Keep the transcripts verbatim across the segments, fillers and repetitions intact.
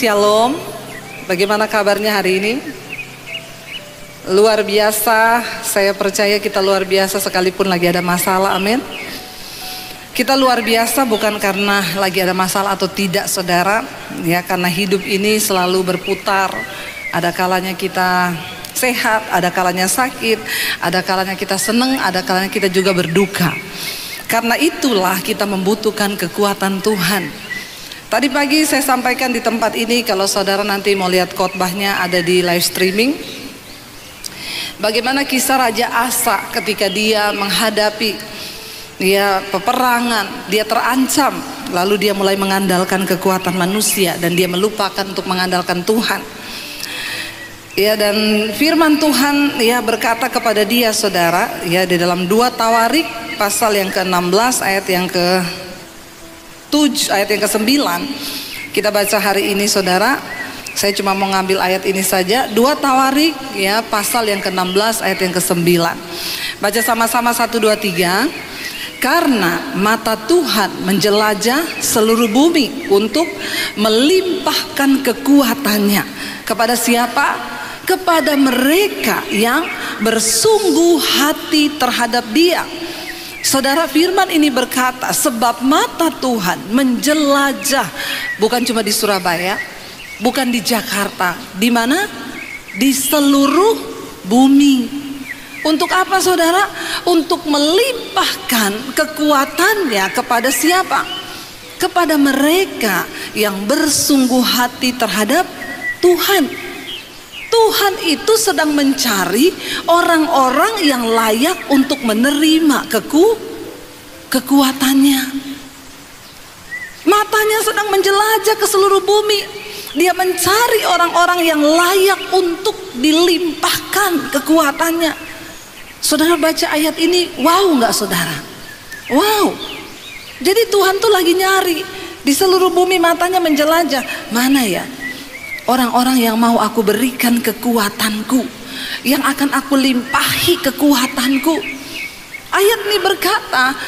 Shalom, bagaimana kabarnya hari ini? Luar biasa, saya percaya kita luar biasa sekalipun lagi ada masalah, amin. Kita luar biasa bukan karena lagi ada masalah atau tidak, saudara. Ya, karena hidup ini selalu berputar. Ada kalanya kita sehat, ada kalanya sakit, ada kalanya kita seneng, ada kalanya kita juga berduka. Karena itulah kita membutuhkan kekuatan Tuhan. Tadi pagi saya sampaikan di tempat ini, kalau saudara nanti mau lihat khotbahnya ada di live streaming. Bagaimana kisah Raja Asa ketika dia menghadapi dia peperangan, dia terancam, lalu dia mulai mengandalkan kekuatan manusia dan dia melupakan untuk mengandalkan Tuhan. Ya, dan firman Tuhan ya berkata kepada dia, saudara, ya di dalam dua Tawarikh pasal yang ke enam belas ayat yang ke tujuh, ayat yang ke sembilan kita baca hari ini, saudara. Saya cuma mau ngambil ayat ini saja, dua Tawarikh ya pasal yang ke enam belas ayat yang ke sembilan. Baca sama-sama satu dua tiga. Karena mata Tuhan menjelajah seluruh bumi untuk melimpahkan kekuatannya kepada siapa? Kepada mereka yang bersungguh hati terhadap Dia. Saudara, firman ini berkata sebab mata Tuhan menjelajah, bukan cuma di Surabaya, bukan di Jakarta, di mana? Di seluruh bumi. Untuk apa, saudara? Untuk melimpahkan kekuatannya kepada siapa? Kepada mereka yang bersungguh hati terhadap Tuhan. Tuhan itu sedang mencari orang-orang yang layak untuk menerima keku, kekuatannya. Matanya sedang menjelajah ke seluruh bumi. Dia mencari orang-orang yang layak untuk dilimpahkan kekuatannya. Saudara baca ayat ini, wow nggak saudara? Wow. Jadi Tuhan tuh lagi nyari di seluruh bumi, matanya menjelajah. Mana ya? Orang-orang yang mau aku berikan kekuatanku, yang akan aku limpahi kekuatanku. Ayat ini berkata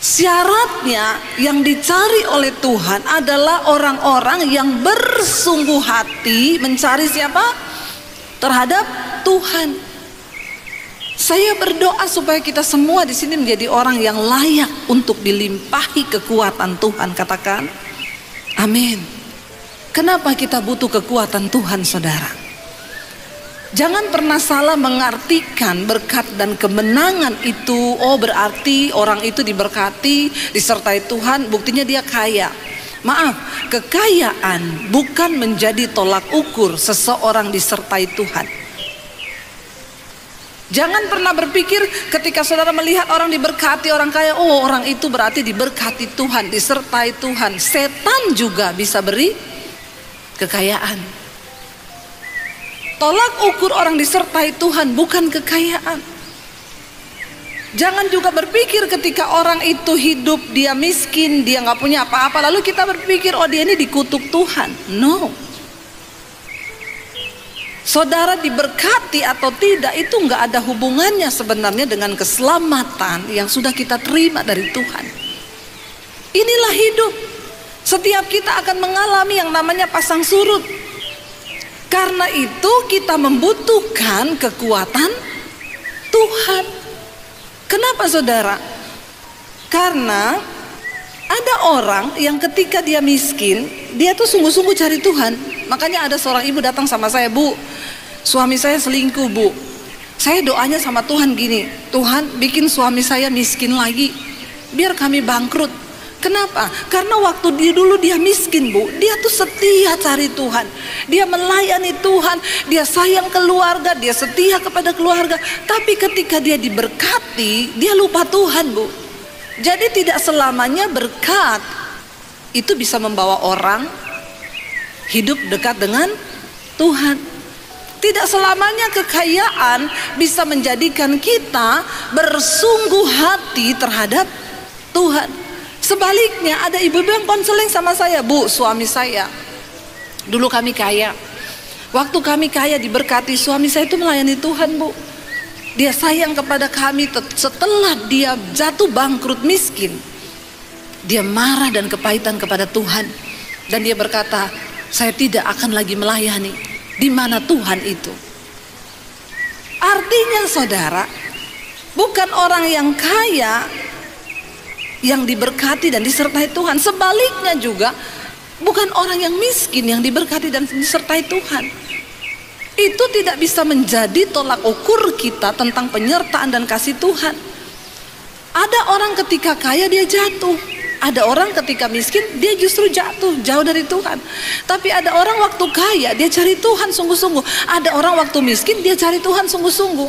syaratnya yang dicari oleh Tuhan adalah orang-orang yang bersungguh hati mencari siapa? Terhadap Tuhan. Saya berdoa supaya kita semua di sini menjadi orang yang layak untuk dilimpahi kekuatan Tuhan. Katakan amin. Kenapa kita butuh kekuatan Tuhan, saudara? Jangan pernah salah mengartikan berkat dan kemenangan itu. Oh, berarti orang itu diberkati, disertai Tuhan, buktinya dia kaya. Maaf, kekayaan bukan menjadi tolak ukur seseorang disertai Tuhan. Jangan pernah berpikir ketika saudara melihat orang diberkati, orang kaya, oh orang itu berarti diberkati Tuhan, disertai Tuhan. Setan juga bisa beri kekayaan. Tolak ukur orang disertai Tuhan bukan kekayaan. Jangan juga berpikir ketika orang itu hidup dia miskin, dia nggak punya apa-apa, lalu kita berpikir oh dia ini dikutuk Tuhan. No. Saudara diberkati atau tidak itu nggak ada hubungannya sebenarnya dengan keselamatan yang sudah kita terima dari Tuhan. Inilah hidup. Setiap kita akan mengalami yang namanya pasang surut. Karena itu kita membutuhkan kekuatan Tuhan. Kenapa, saudara? Karena ada orang yang ketika dia miskin, dia tuh sungguh-sungguh cari Tuhan. Makanya ada seorang ibu datang sama saya, Bu, suami saya selingkuh, Bu. Saya doanya sama Tuhan gini, Tuhan bikin suami saya miskin lagi, biar kami bangkrut. Kenapa? Karena waktu dia dulu dia miskin, Bu, dia tuh setia cari Tuhan. Dia melayani Tuhan, dia sayang keluarga, dia setia kepada keluarga. Tapi ketika dia diberkati, dia lupa Tuhan, Bu. Jadi tidak selamanya berkat itu bisa membawa orang hidup dekat dengan Tuhan. Tidak selamanya kekayaan bisa menjadikan kita bersungguh hati terhadap Tuhan. Sebaliknya ada ibu-ibu yang konseling sama saya, Bu, suami saya dulu kami kaya, waktu kami kaya diberkati, suami saya itu melayani Tuhan, Bu, dia sayang kepada kami. Setelah dia jatuh bangkrut miskin, dia marah dan kepahitan kepada Tuhan dan dia berkata, saya tidak akan lagi melayani. Di mana Tuhan itu? Artinya saudara, bukan orang yang kaya yang diberkati dan disertai Tuhan. Sebaliknya juga, bukan orang yang miskin yang diberkati dan disertai Tuhan. Itu tidak bisa menjadi tolak ukur kita tentang penyertaan dan kasih Tuhan. Ada orang ketika kaya dia jatuh, ada orang ketika miskin dia justru jatuh jauh dari Tuhan. Tapi ada orang waktu kaya dia cari Tuhan sungguh-sungguh, ada orang waktu miskin dia cari Tuhan sungguh-sungguh.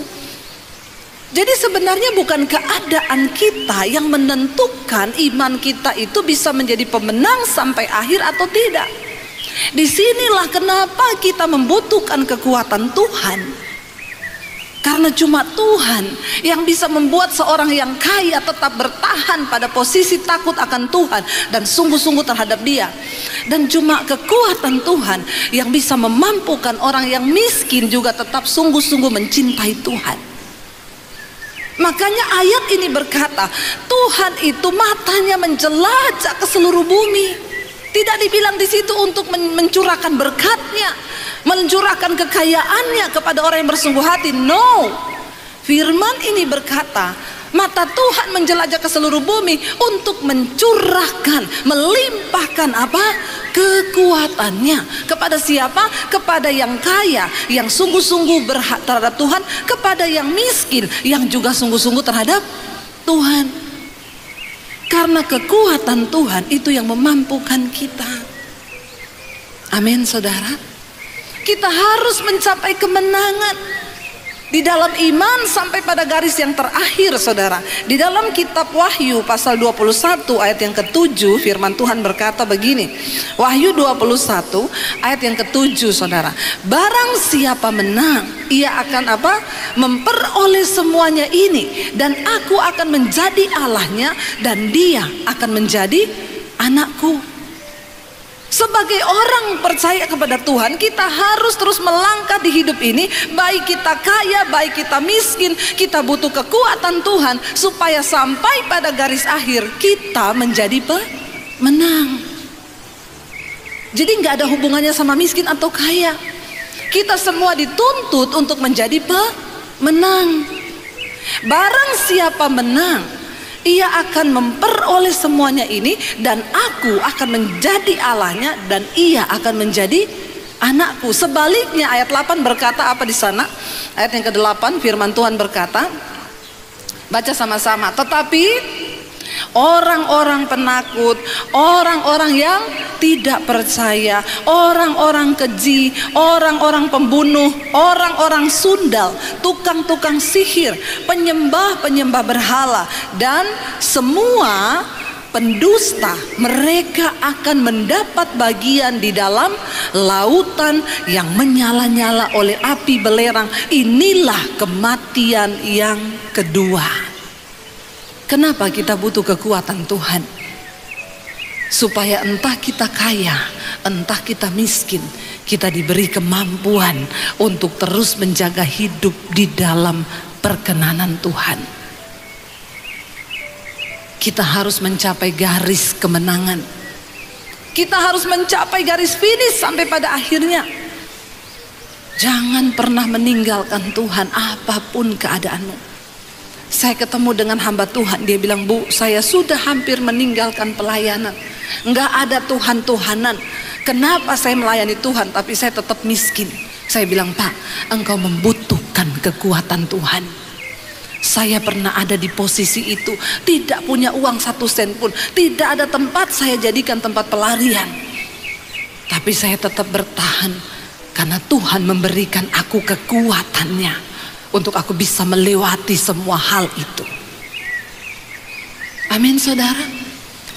Jadi sebenarnya bukan keadaan kita yang menentukan iman kita itu bisa menjadi pemenang sampai akhir atau tidak. Disinilah kenapa kita membutuhkan kekuatan Tuhan. Karena cuma Tuhan yang bisa membuat seorang yang kaya tetap bertahan pada posisi takut akan Tuhan dan sungguh-sungguh terhadap Dia. Dan cuma kekuatan Tuhan yang bisa memampukan orang yang miskin juga tetap sungguh-sungguh mencintai Tuhan. Makanya ayat ini berkata, Tuhan itu matanya menjelajah ke seluruh bumi. Tidak dibilang di situ untuk mencurahkan berkatnya, mencurahkan kekayaannya kepada orang yang bersungguh hati. No, firman ini berkata, mata Tuhan menjelajah ke seluruh bumi untuk mencurahkan, melimpahkan apa? Kekuatannya. Kepada siapa? Kepada yang kaya, yang sungguh-sungguh berhak terhadap Tuhan, kepada yang miskin, yang juga sungguh-sungguh terhadap Tuhan. Karena kekuatan Tuhan itu yang memampukan kita. Amin saudara. Kita harus mencapai kemenangan di dalam iman sampai pada garis yang terakhir saudara. Di dalam kitab Wahyu pasal dua puluh satu ayat yang ketujuh firman Tuhan berkata begini. Wahyu dua puluh satu ayat yang ketujuh saudara. Barang siapa menang, ia akan apa? Memperoleh semuanya ini, dan aku akan menjadi Allahnya, dan dia akan menjadi anakku. Sebagai orang percaya kepada Tuhan, kita harus terus melangkah di hidup ini. Baik kita kaya, baik kita miskin, kita butuh kekuatan Tuhan supaya sampai pada garis akhir kita menjadi pemenang. Jadi nggak ada hubungannya sama miskin atau kaya. Kita semua dituntut untuk menjadi pemenang. Barang siapa menang, ia akan memperoleh semuanya ini, dan aku akan menjadi Allahnya, dan ia akan menjadi anakku. Sebaliknya ayat delapan berkata apa di sana? Ayat yang kedelapan firman Tuhan berkata, baca sama-sama. Tetapi orang-orang penakut, orang-orang yang tidak percaya, orang-orang keji, orang-orang pembunuh, orang-orang sundal, tukang-tukang sihir, penyembah-penyembah berhala, dan semua pendusta, mereka akan mendapat bagian di dalam lautan yang menyala-nyala oleh api belerang. Inilah kematian yang kedua. Kenapa kita butuh kekuatan Tuhan? Supaya entah kita kaya, entah kita miskin, kita diberi kemampuan untuk terus menjaga hidup di dalam perkenanan Tuhan. Kita harus mencapai garis kemenangan. Kita harus mencapai garis finish sampai pada akhirnya. Jangan pernah meninggalkan Tuhan apapun keadaanmu. Saya ketemu dengan hamba Tuhan, dia bilang, Bu, saya sudah hampir meninggalkan pelayanan. Nggak ada Tuhan-Tuhanan. Kenapa saya melayani Tuhan tapi saya tetap miskin? Saya bilang, Pak, engkau membutuhkan kekuatan Tuhan. Saya pernah ada di posisi itu, tidak punya uang satu sen pun, tidak ada tempat saya jadikan tempat pelarian. Tapi saya tetap bertahan karena Tuhan memberikan aku kekuatannya untuk aku bisa melewati semua hal itu. Amin saudara.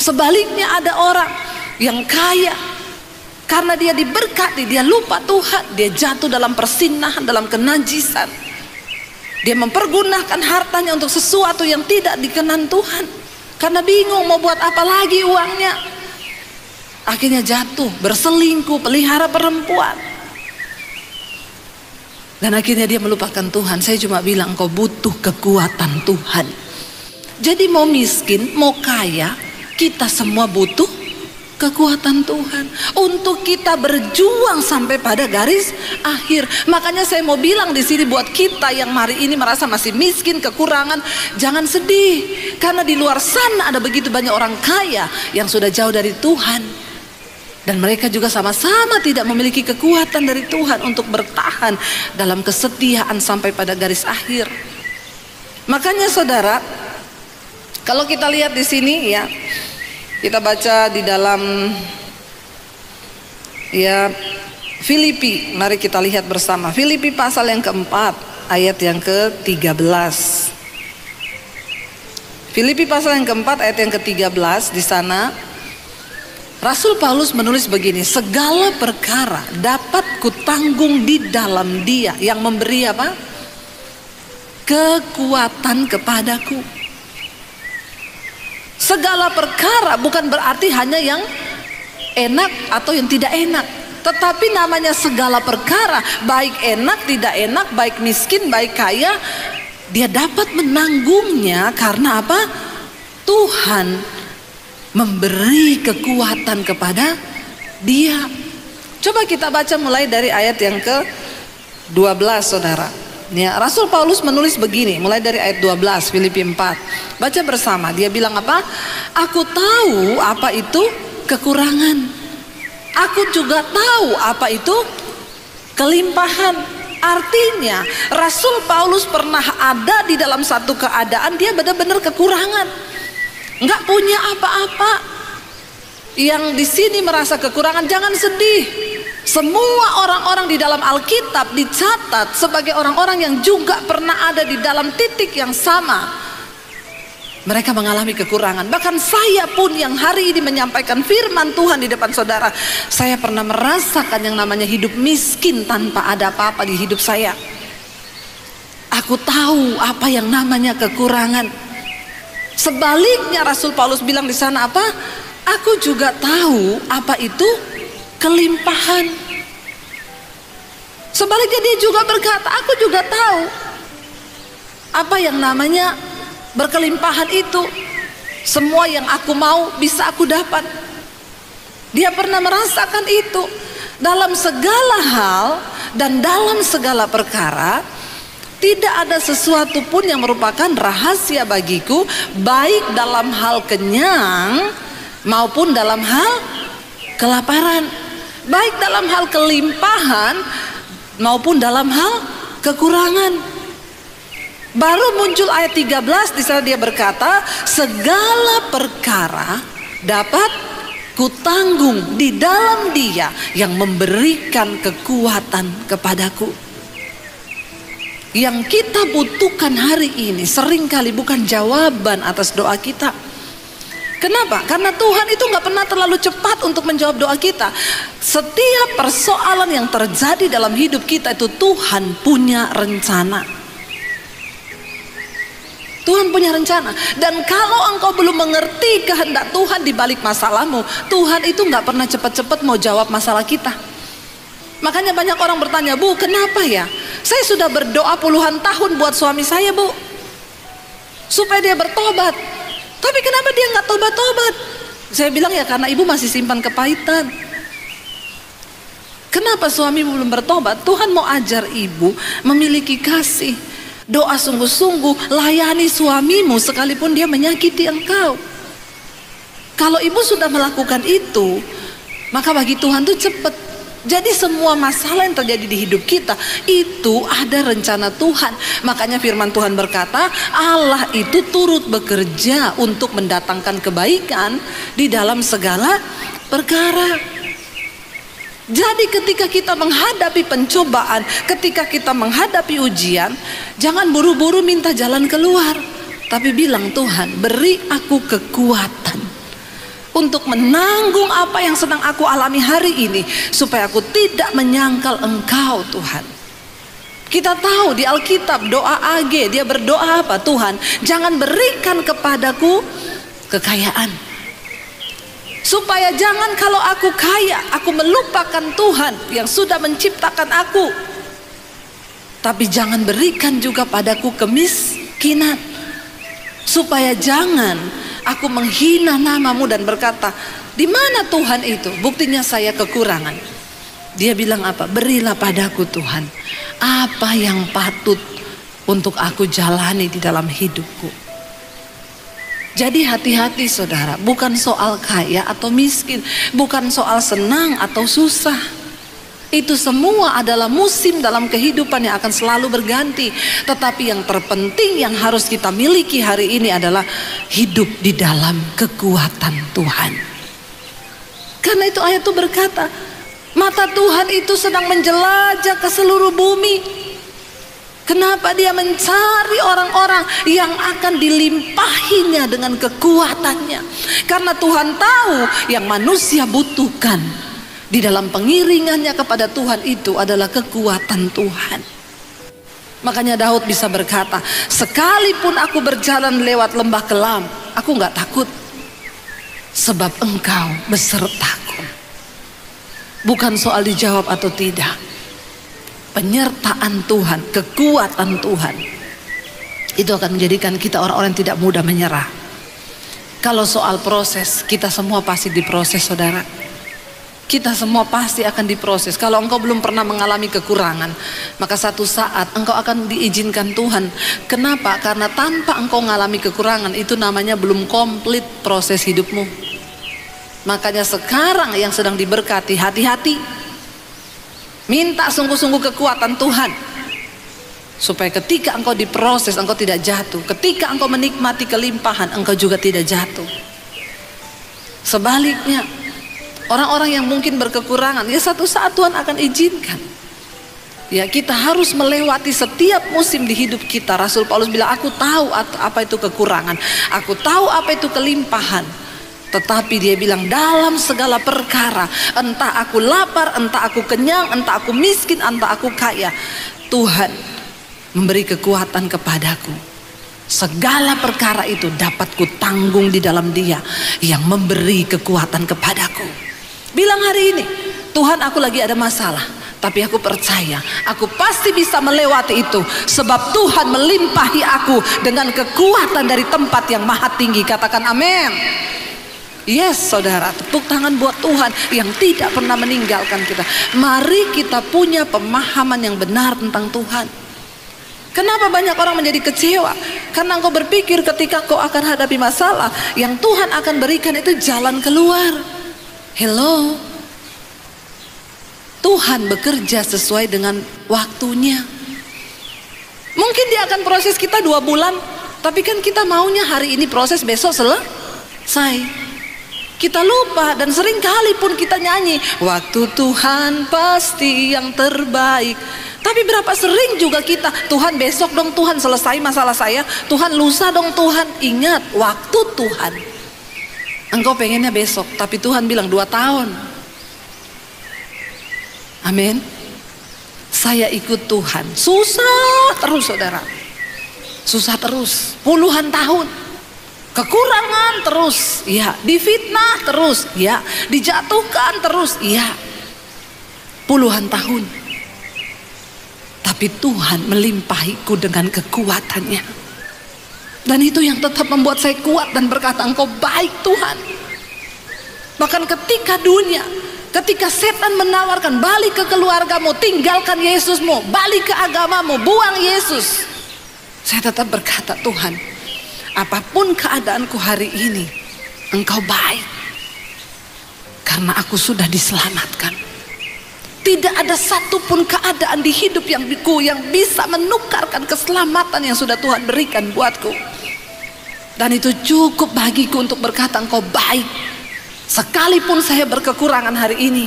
Sebaliknya ada orang yang kaya, karena dia diberkati, dia lupa Tuhan, dia jatuh dalam persinahan, dalam kenajisan. Dia mempergunakan hartanya untuk sesuatu yang tidak dikenan Tuhan, karena bingung mau buat apa lagi uangnya. Akhirnya jatuh, berselingkuh, pelihara perempuan. Dan akhirnya dia melupakan Tuhan. Saya cuma bilang, kau butuh kekuatan Tuhan. Jadi mau miskin, mau kaya, kita semua butuh kekuatan Tuhan untuk kita berjuang sampai pada garis akhir. Makanya saya mau bilang di sini buat kita yang hari ini merasa masih miskin, kekurangan, jangan sedih, karena di luar sana ada begitu banyak orang kaya yang sudah jauh dari Tuhan, dan mereka juga sama-sama tidak memiliki kekuatan dari Tuhan untuk bertahan dalam kesetiaan sampai pada garis akhir. Makanya saudara, kalau kita lihat di sini ya, kita baca di dalam ya Filipi, mari kita lihat bersama Filipi pasal yang keempat ayat yang ke tiga belas. Filipi pasal yang keempat ayat yang ke tiga belas, di sana Rasul Paulus menulis begini, segala perkara dapat kutanggung di dalam Dia yang memberi apa? Kekuatan kepadaku. Segala perkara bukan berarti hanya yang enak atau yang tidak enak, tetapi namanya segala perkara, baik enak, tidak enak, baik miskin, baik kaya, Dia dapat menanggungnya. Karena apa? Tuhan memberi kekuatan kepada Dia. Coba kita baca mulai dari ayat yang ke dua belas saudara. Ya, Rasul Paulus menulis begini, mulai dari ayat dua belas Filipi empat. Baca bersama, dia bilang apa? Aku tahu apa itu kekurangan, aku juga tahu apa itu kelimpahan. Artinya Rasul Paulus pernah ada di dalam satu keadaan dia benar-benar kekurangan, nggak punya apa-apa. Yang di sini merasa kekurangan, jangan sedih. Semua orang-orang di dalam Alkitab dicatat sebagai orang-orang yang juga pernah ada di dalam titik yang sama. Mereka mengalami kekurangan. Bahkan saya pun yang hari ini menyampaikan firman Tuhan di depan saudara, saya pernah merasakan yang namanya hidup miskin tanpa ada apa-apa di hidup saya. Aku tahu apa yang namanya kekurangan. Sebaliknya Rasul Paulus bilang di sana apa? Aku juga tahu apa itu kelimpahan. Sebaliknya dia juga berkata, aku juga tahu apa yang namanya berkelimpahan itu. Semua yang aku mau bisa aku dapat. Dia pernah merasakan itu. Dalam segala hal dan dalam segala perkara, tidak ada sesuatu pun yang merupakan rahasia bagiku, baik dalam hal kenyang maupun dalam hal kelaparan, baik dalam hal kelimpahan maupun dalam hal kekurangan. Baru muncul ayat tiga belas, di sana dia berkata, segala perkara dapat kutanggung di dalam Dia yang memberikan kekuatan kepadaku. Yang kita butuhkan hari ini seringkali bukan jawaban atas doa kita. Kenapa? Karena Tuhan itu nggak pernah terlalu cepat untuk menjawab doa kita. Setiap persoalan yang terjadi dalam hidup kita itu Tuhan punya rencana. Tuhan punya rencana. Dan kalau engkau belum mengerti kehendak Tuhan di balik masalahmu, Tuhan itu nggak pernah cepat-cepat mau jawab masalah kita. Makanya banyak orang bertanya, Bu, kenapa ya? Saya sudah berdoa puluhan tahun buat suami saya, Bu, supaya dia bertobat. Tapi kenapa dia nggak tobat-tobat? Saya bilang ya karena ibu masih simpan kepahitan. Kenapa suamimu belum bertobat? Tuhan mau ajar ibu memiliki kasih. Doa sungguh-sungguh, layani suamimu sekalipun dia menyakiti engkau. Kalau ibu sudah melakukan itu, maka bagi Tuhan tuh cepet. Jadi semua masalah yang terjadi di hidup kita itu ada rencana Tuhan. Makanya firman Tuhan berkata, Allah itu turut bekerja untuk mendatangkan kebaikan di dalam segala perkara. Jadi ketika kita menghadapi pencobaan, ketika kita menghadapi ujian, jangan buru-buru minta jalan keluar, tapi bilang, Tuhan, beri aku kekuatan untuk menanggung apa yang sedang aku alami hari ini, supaya aku tidak menyangkal Engkau, Tuhan. Kita tahu di Alkitab doa A G, dia berdoa apa? Tuhan, jangan berikan kepadaku kekayaan, supaya jangan kalau aku kaya aku melupakan Tuhan yang sudah menciptakan aku. Tapi jangan berikan juga padaku kemiskinan, supaya jangan aku menghina namamu dan berkata, Di mana Tuhan itu? Buktinya saya kekurangan. Dia bilang apa? Berilah padaku Tuhan apa yang patut untuk aku jalani di dalam hidupku. Jadi hati-hati saudara, bukan soal kaya atau miskin, bukan soal senang atau susah. Itu semua adalah musim dalam kehidupan yang akan selalu berganti. Tetapi yang terpenting yang harus kita miliki hari ini adalah hidup di dalam kekuatan Tuhan. Karena itu ayat itu berkata, mata Tuhan itu sedang menjelajah ke seluruh bumi. Kenapa dia mencari orang-orang yang akan dilimpahinya dengan kekuatannya? Karena Tuhan tahu yang manusia butuhkan di dalam pengiringannya kepada Tuhan itu adalah kekuatan Tuhan. Makanya Daud bisa berkata, sekalipun aku berjalan lewat lembah kelam, aku nggak takut, sebab Engkau besertaku. Bukan soal dijawab atau tidak. Penyertaan Tuhan, kekuatan Tuhan itu akan menjadikan kita orang-orang yang tidak mudah menyerah. Kalau soal proses, kita semua pasti diproses saudara. Kita semua pasti akan diproses. Kalau engkau belum pernah mengalami kekurangan, maka satu saat engkau akan diizinkan Tuhan. Kenapa? Karena tanpa engkau mengalami kekurangan, itu namanya belum komplit proses hidupmu. Makanya sekarang yang sedang diberkati, hati-hati. Minta sungguh-sungguh kekuatan Tuhan, supaya ketika engkau diproses, engkau tidak jatuh. Ketika engkau menikmati kelimpahan, engkau juga tidak jatuh. Sebaliknya, orang-orang yang mungkin berkekurangan, ya satu saat Tuhan akan izinkan. Ya, kita harus melewati setiap musim di hidup kita. Rasul Paulus bilang, aku tahu apa itu kekurangan, aku tahu apa itu kelimpahan. Tetapi dia bilang dalam segala perkara, entah aku lapar, entah aku kenyang, entah aku miskin, entah aku kaya, Tuhan memberi kekuatan kepadaku. Segala perkara itu dapat ku tanggung di dalam Dia yang memberi kekuatan kepadaku. Bilang hari ini, Tuhan aku lagi ada masalah, tapi aku percaya aku pasti bisa melewati itu, sebab Tuhan melimpahi aku dengan kekuatan dari tempat yang maha tinggi. Katakan amin. Yes saudara, tepuk tangan buat Tuhan yang tidak pernah meninggalkan kita. Mari kita punya pemahaman yang benar tentang Tuhan. Kenapa banyak orang menjadi kecewa? Karena engkau berpikir ketika kau akan hadapi masalah, yang Tuhan akan berikan itu jalan keluar. Hello, Tuhan bekerja sesuai dengan waktunya. Mungkin Dia akan proses kita dua bulan, tapi kan kita maunya hari ini proses, besok selesai. Kita lupa dan sering kali pun kita nyanyi, waktu Tuhan pasti yang terbaik. Tapi berapa sering juga kita, Tuhan besok dong Tuhan selesai masalah saya, Tuhan lusa dong Tuhan. Ingat, waktu Tuhan. Engkau pengennya besok, tapi Tuhan bilang dua tahun. Amin. Saya ikut Tuhan, susah terus saudara. Susah terus, puluhan tahun. Kekurangan terus, ya, difitnah terus, ya, dijatuhkan terus, ya, puluhan tahun. Tapi Tuhan melimpahiku dengan kekuatannya, dan itu yang tetap membuat saya kuat dan berkata, Engkau baik Tuhan. Bahkan ketika dunia, ketika setan menawarkan, balik ke keluargamu, tinggalkan Yesusmu, balik ke agamamu, buang Yesus, saya tetap berkata, Tuhan, apapun keadaanku hari ini, Engkau baik, karena aku sudah diselamatkan. Tidak ada satupun keadaan di hidup yang ku yang bisa menukarkan keselamatan yang sudah Tuhan berikan buatku. Dan itu cukup bagiku untuk berkata Engkau baik. Sekalipun saya berkekurangan hari ini,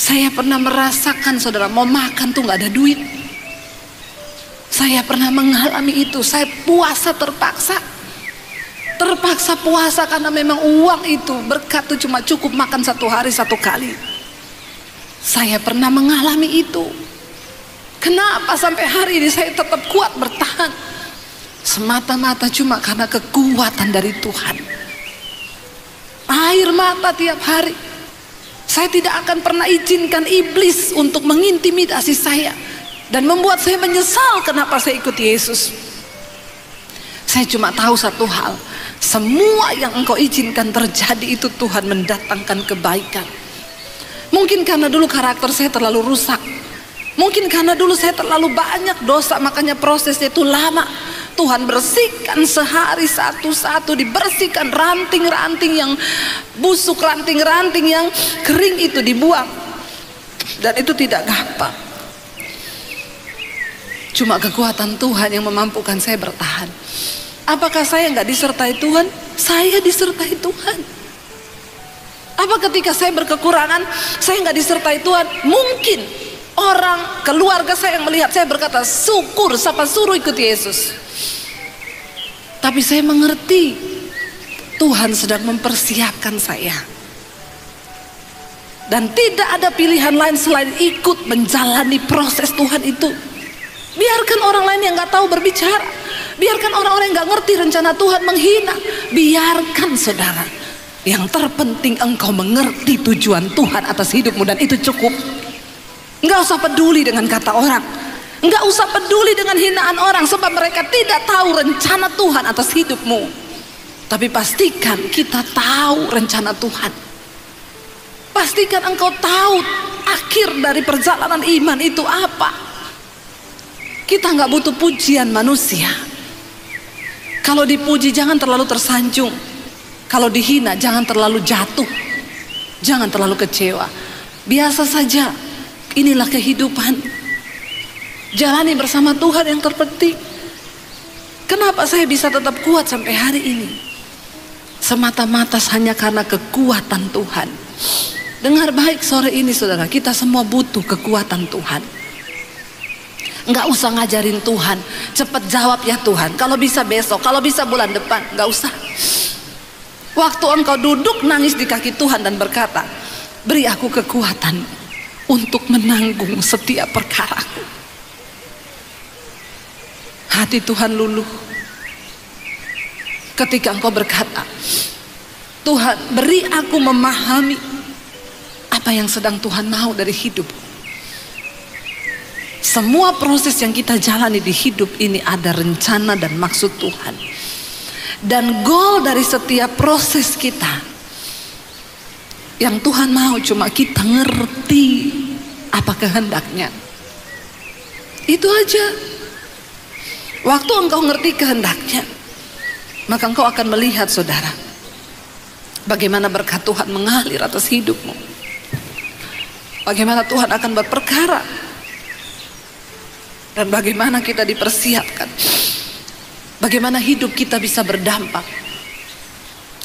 saya pernah merasakan saudara, mau makan tuh nggak ada duit. Saya pernah mengalami itu. Saya puasa terpaksa. Terpaksa puasa karena memang uang itu, berkat itu cuma cukup makan satu hari satu kali. Saya pernah mengalami itu. Kenapa sampai hari ini saya tetap kuat bertahan? Semata-mata cuma karena kekuatan dari Tuhan. Air mata tiap hari. Saya tidak akan pernah izinkan iblis untuk mengintimidasi saya dan membuat saya menyesal kenapa saya ikut Yesus. Saya cuma tahu satu hal, Semua yang engkau izinkan terjadi itu Tuhan mendatangkan kebaikan. Mungkin karena dulu karakter saya terlalu rusak, mungkin karena dulu saya terlalu banyak dosa, makanya prosesnya itu lama. Tuhan bersihkan sehari satu-satu, dibersihkan ranting-ranting yang busuk, ranting-ranting yang kering itu dibuang. Dan itu tidak gampang. Cuma kekuatan Tuhan yang memampukan saya bertahan. Apakah saya nggak disertai Tuhan? Saya disertai Tuhan. Apa ketika saya berkekurangan, saya nggak disertai Tuhan? Mungkin orang keluarga saya yang melihat saya berkata, syukur, siapa suruh ikut Yesus. Tapi saya mengerti, Tuhan sedang mempersiapkan saya. Dan tidak ada pilihan lain selain ikut menjalani proses Tuhan itu. Biarkan orang lain yang nggak tahu berbicara. Biarkan orang-orang yang gak ngerti rencana Tuhan menghina. Biarkan saudara. Yang terpenting engkau mengerti tujuan Tuhan atas hidupmu, dan itu cukup. Gak usah peduli dengan kata orang. Gak usah peduli dengan hinaan orang, sebab mereka tidak tahu rencana Tuhan atas hidupmu. Tapi pastikan kita tahu rencana Tuhan. Pastikan engkau tahu akhir dari perjalanan iman itu apa. Kita gak butuh pujian manusia. Kalau dipuji jangan terlalu tersanjung. Kalau dihina jangan terlalu jatuh. Jangan terlalu kecewa. Biasa saja. Inilah kehidupan. Jalani bersama Tuhan yang terpenting. Kenapa saya bisa tetap kuat sampai hari ini? Semata-mata hanya karena kekuatan Tuhan. Dengar baik sore ini saudara. Kita semua butuh kekuatan Tuhan. Nggak usah ngajarin Tuhan, cepat jawab ya Tuhan, kalau bisa besok, kalau bisa bulan depan. Nggak usah. Waktu engkau duduk nangis di kaki Tuhan dan berkata, beri aku kekuatan untuk menanggung setiap perkaraku. Hati Tuhan luluh ketika engkau berkata, Tuhan beri aku memahami apa yang sedang Tuhan mau dari hidupku. Semua proses yang kita jalani di hidup ini ada rencana dan maksud Tuhan. Dan goal dari setiap proses kita, yang Tuhan mau cuma kita ngerti apa kehendaknya. Itu aja. Waktu engkau ngerti kehendaknya, maka engkau akan melihat saudara, bagaimana berkat Tuhan mengalir atas hidupmu. Bagaimana Tuhan akan berperkara. Dan bagaimana kita dipersiapkan. Bagaimana hidup kita bisa berdampak.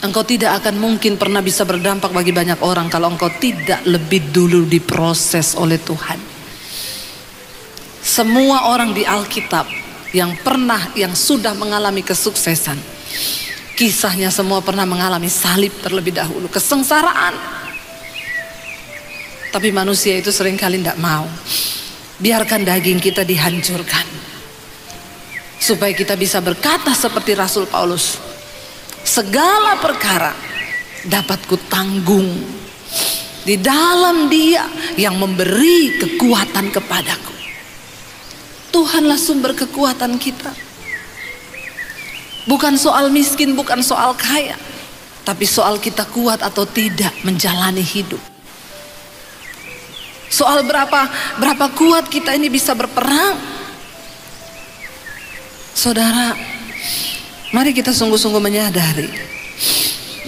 Engkau tidak akan mungkin pernah bisa berdampak bagi banyak orang kalau engkau tidak lebih dulu diproses oleh Tuhan. Semua orang di Alkitab yang pernah, yang sudah mengalami kesuksesan, kisahnya semua pernah mengalami salib terlebih dahulu, kesengsaraan. Tapi manusia itu seringkali tidak mau. Biarkan daging kita dihancurkan. Supaya kita bisa berkata seperti Rasul Paulus. Segala perkara dapat kutanggung di dalam Dia yang memberi kekuatan kepadaku. Tuhanlah sumber kekuatan kita. Bukan soal miskin, bukan soal kaya. Tapi soal kita kuat atau tidak menjalani hidup. Soal berapa berapa kuat kita ini bisa berperang. Saudara, mari kita sungguh-sungguh menyadari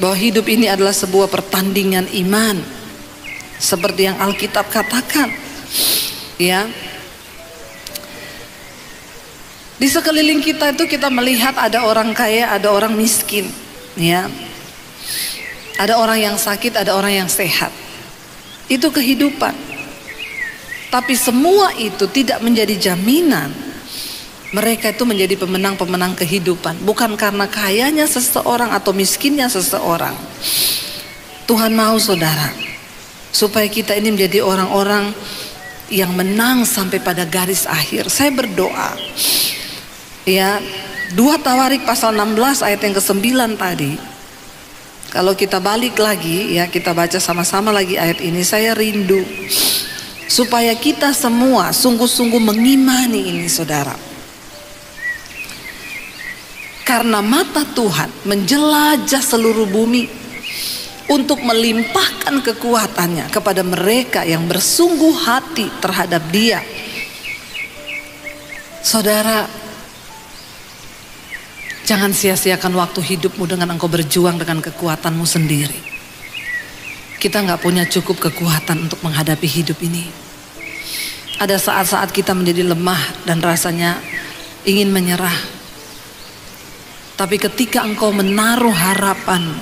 bahwa hidup ini adalah sebuah pertandingan iman. Seperti yang Alkitab katakan, ya. Di sekeliling kita itu kita melihat ada orang kaya, ada orang miskin, ya. Ada orang yang sakit, ada orang yang sehat. Itu kehidupan. Tapi semua itu tidak menjadi jaminan mereka itu menjadi pemenang-pemenang kehidupan. Bukan karena kayanya seseorang atau miskinnya seseorang. Tuhan mau saudara, supaya kita ini menjadi orang-orang yang menang sampai pada garis akhir. Saya berdoa, ya, dua Tawarikh pasal enam belas ayat yang kesembilan tadi. Kalau kita balik lagi, ya, kita baca sama-sama lagi ayat ini. Saya rindu supaya kita semua sungguh-sungguh mengimani ini saudara. karena mata Tuhan menjelajah seluruh bumi untuk melimpahkan kekuatannya kepada mereka yang bersungguh hati terhadap Dia. Saudara, jangan sia-siakan waktu hidupmu dengan engkau berjuang dengan kekuatanmu sendiri. Kita nggak punya cukup kekuatan untuk menghadapi hidup ini. Ada saat-saat kita menjadi lemah dan rasanya ingin menyerah. Tapi ketika engkau menaruh harapan,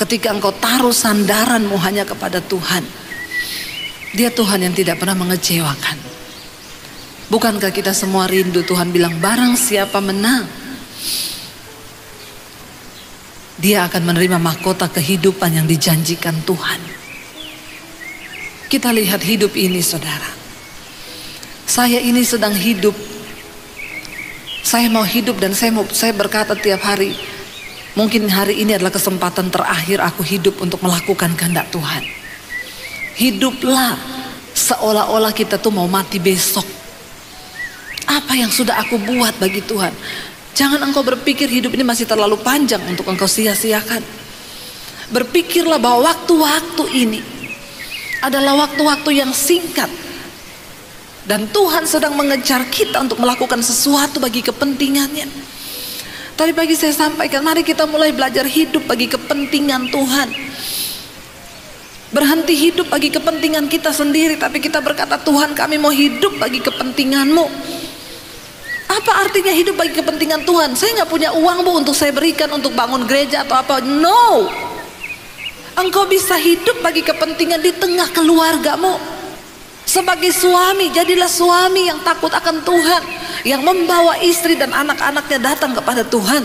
ketika engkau taruh sandaranmu hanya kepada Tuhan, Dia Tuhan yang tidak pernah mengecewakan. Bukankah kita semua rindu? Tuhan bilang, barang siapa menang, dia akan menerima mahkota kehidupan yang dijanjikan Tuhan. Kita lihat hidup ini, saudara. Saya ini sedang hidup. Saya mau hidup dan saya mau saya berkata tiap hari, mungkin hari ini adalah kesempatan terakhir aku hidup untuk melakukan kehendak Tuhan. Hiduplah seolah-olah kita tuh mau mati besok. Apa yang sudah aku buat bagi Tuhan? Jangan engkau berpikir hidup ini masih terlalu panjang untuk engkau sia-siakan. Berpikirlah bahwa waktu-waktu ini adalah waktu-waktu yang singkat. Dan Tuhan sedang mengejar kita untuk melakukan sesuatu bagi kepentingannya. Tadi pagi saya sampaikan, mari kita mulai belajar hidup bagi kepentingan Tuhan. Berhenti hidup bagi kepentingan kita sendiri, tapi kita berkata, Tuhan, kami mau hidup bagi kepentingan-Mu. Apa artinya hidup bagi kepentingan Tuhan? Saya nggak punya uang, Bu, untuk saya berikan untuk bangun gereja atau apa. No, engkau bisa hidup bagi kepentingan di tengah keluargamu. Sebagai suami, jadilah suami yang takut akan Tuhan, yang membawa istri dan anak-anaknya datang kepada Tuhan.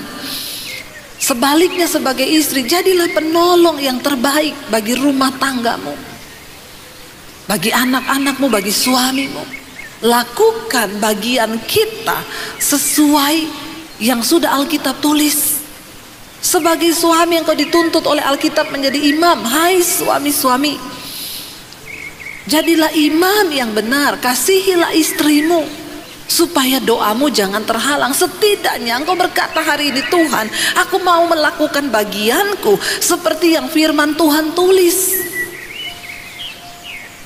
Sebaliknya, sebagai istri, jadilah penolong yang terbaik bagi rumah tanggamu, bagi anak-anakmu, bagi suamimu. Lakukan bagian kita sesuai yang sudah Alkitab tulis. Sebagai suami yang kau dituntut oleh Alkitab menjadi imam. Hai suami-suami, jadilah imam yang benar. Kasihilah istrimu, supaya doamu jangan terhalang. Setidaknya engkau berkata hari ini, Tuhan, aku mau melakukan bagianku seperti yang firman Tuhan tulis.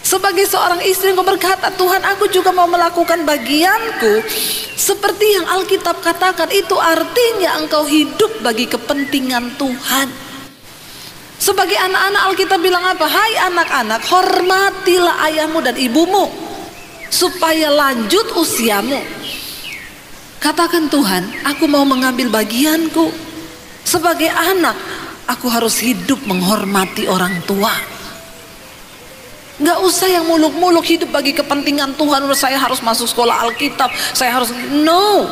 Sebagai seorang istri, engkau berkata, Tuhan, aku juga mau melakukan bagianku seperti yang Alkitab katakan. Itu artinya engkau hidup bagi kepentingan Tuhan. Sebagai anak-anak, Alkitab bilang apa? Hai anak-anak, hormatilah ayahmu dan ibumu, supaya lanjut usiamu. Katakan, Tuhan, aku mau mengambil bagianku. Sebagai anak, aku harus hidup menghormati orang tua. Nggak usah yang muluk-muluk hidup bagi kepentingan Tuhan. Saya harus masuk sekolah Alkitab, saya harus... No.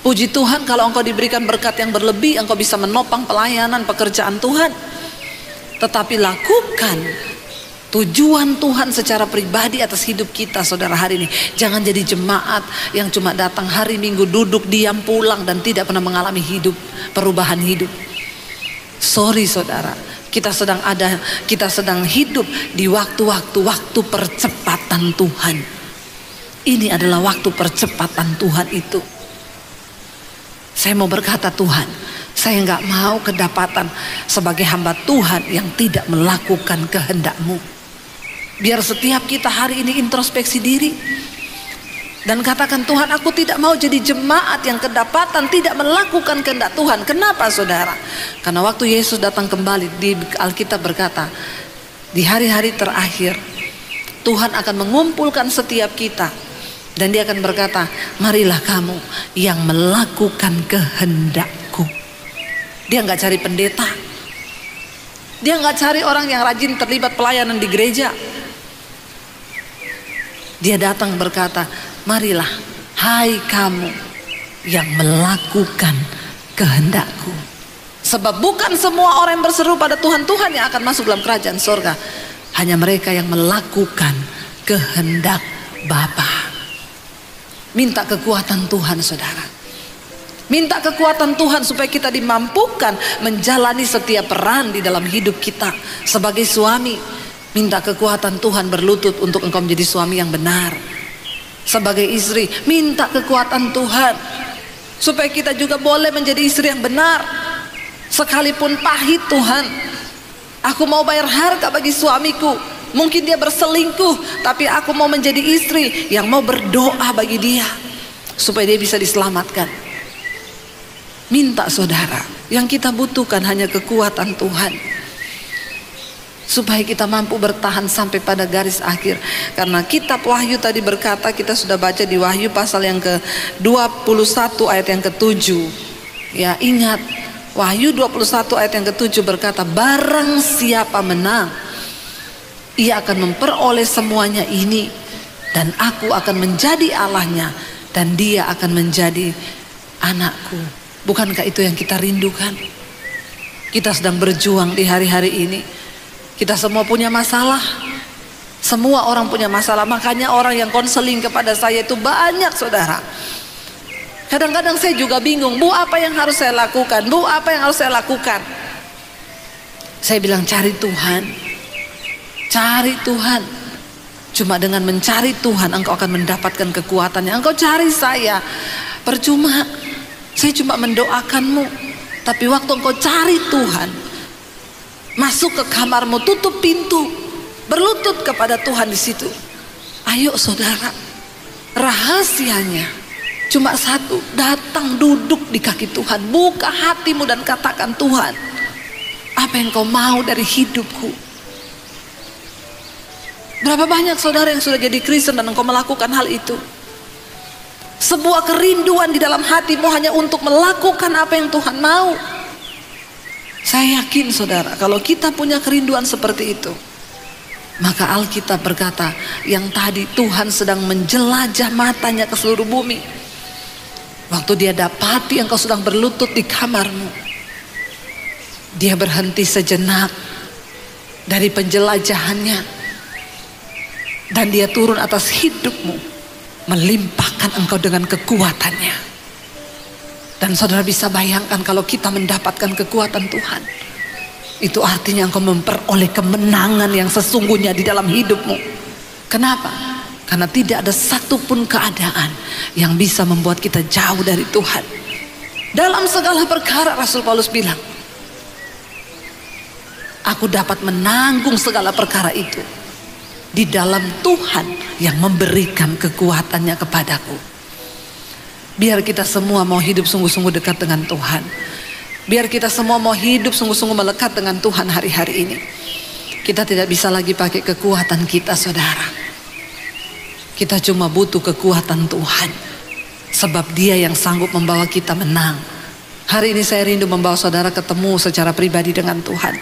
Puji Tuhan kalau engkau diberikan berkat yang berlebih, engkau bisa menopang pelayanan pekerjaan Tuhan. Tetapi lakukan tujuan Tuhan secara pribadi atas hidup kita, saudara, hari ini. Jangan jadi jemaat yang cuma datang hari Minggu, duduk, diam, pulang, dan tidak pernah mengalami hidup, perubahan hidup. Sorry, saudara. Kita sedang ada, kita sedang hidup di waktu-waktu waktu percepatan Tuhan. Ini adalah waktu percepatan Tuhan itu. Saya mau berkata, Tuhan, saya nggak mau kedapatan sebagai hamba Tuhan yang tidak melakukan kehendak-Mu. Biar setiap kita hari ini introspeksi diri dan katakan, Tuhan, aku tidak mau jadi jemaat yang kedapatan tidak melakukan kehendak Tuhan. Kenapa, saudara? Karena waktu Yesus datang kembali, di Alkitab berkata, di hari-hari terakhir Tuhan akan mengumpulkan setiap kita, dan Dia akan berkata, marilah kamu yang melakukan kehendak-Ku. Dia nggak cari pendeta, Dia nggak cari orang yang rajin terlibat pelayanan di gereja. Dia datang berkata, marilah, hai kamu yang melakukan kehendak-Ku. Sebab bukan semua orang yang berseru pada Tuhan, Tuhan, yang akan masuk dalam kerajaan surga. Hanya mereka yang melakukan kehendak Bapa. Minta kekuatan Tuhan, saudara. Minta kekuatan Tuhan supaya kita dimampukan menjalani setiap peran di dalam hidup kita. Sebagai suami, minta kekuatan Tuhan berlutut untuk engkau menjadi suami yang benar. Sebagai istri, minta kekuatan Tuhan supaya kita juga boleh menjadi istri yang benar sekalipun pahit. Tuhan, aku mau bayar harga bagi suamiku, mungkin dia berselingkuh, tapi aku mau menjadi istri yang mau berdoa bagi dia supaya dia bisa diselamatkan. Minta saudara, yang kita butuhkan hanya kekuatan Tuhan supaya kita mampu bertahan sampai pada garis akhir. Karena kitab Wahyu tadi berkata, kita sudah baca di Wahyu pasal yang ke dua puluh satu ayat yang ketujuh. Ya, ingat Wahyu dua puluh satu ayat yang ketujuh berkata, barang siapa menang, ia akan memperoleh semuanya ini, dan aku akan menjadi Allahnya, dan dia akan menjadi anakku. Bukankah itu yang kita rindukan? Kita sedang berjuang di hari-hari ini. Kita semua punya masalah, semua orang punya masalah. Makanya orang yang konseling kepada saya itu banyak, saudara. Kadang-kadang saya juga bingung, Bu, apa yang harus saya lakukan? Bu, apa yang harus saya lakukan? Saya bilang, cari Tuhan, cari Tuhan. Cuma dengan mencari Tuhan engkau akan mendapatkan kekuatannya. Engkau cari saya percuma, saya cuma mendoakanmu. Tapi waktu engkau cari Tuhan, masuk ke kamarmu, tutup pintu, berlutut kepada Tuhan di situ. Ayo saudara, rahasianya cuma satu, datang duduk di kaki Tuhan, buka hatimu dan katakan, Tuhan, apa yang kau mau dari hidupku? Berapa banyak saudara yang sudah jadi Kristen dan engkau melakukan hal itu? Sebuah kerinduan di dalam hatimu hanya untuk melakukan apa yang Tuhan mau. Saya yakin saudara, kalau kita punya kerinduan seperti itu, maka Alkitab berkata, yang tadi Tuhan sedang menjelajah matanya ke seluruh bumi. Waktu dia dapati engkau sedang berlutut di kamarmu, dia berhenti sejenak dari penjelajahannya, dan dia turun atas hidupmu, melimpahkan engkau dengan kekuatannya. Dan saudara bisa bayangkan kalau kita mendapatkan kekuatan Tuhan, itu artinya engkau memperoleh kemenangan yang sesungguhnya di dalam hidupmu. Kenapa? Karena tidak ada satupun keadaan yang bisa membuat kita jauh dari Tuhan. Dalam segala perkara Rasul Paulus bilang, aku dapat menanggung segala perkara itu di dalam Tuhan yang memberikan kekuatannya kepadaku. Biar kita semua mau hidup sungguh-sungguh dekat dengan Tuhan. Biar kita semua mau hidup sungguh-sungguh melekat dengan Tuhan hari-hari ini. Kita tidak bisa lagi pakai kekuatan kita, saudara. Kita cuma butuh kekuatan Tuhan, sebab dia yang sanggup membawa kita menang. Hari ini saya rindu membawa saudara ketemu secara pribadi dengan Tuhan.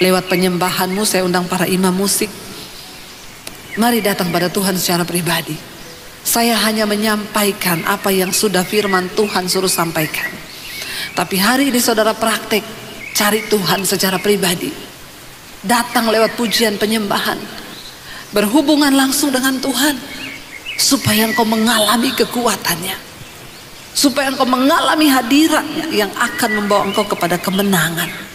Lewat penyembahanmu saya undang para imam musik, mari datang pada Tuhan secara pribadi. Saya hanya menyampaikan apa yang sudah firman Tuhan suruh sampaikan. Tapi hari ini saudara praktek, cari Tuhan secara pribadi. Datang lewat pujian penyembahan, berhubungan langsung dengan Tuhan, supaya engkau mengalami kekuatannya, supaya engkau mengalami hadiratnya yang akan membawa engkau kepada kemenangan.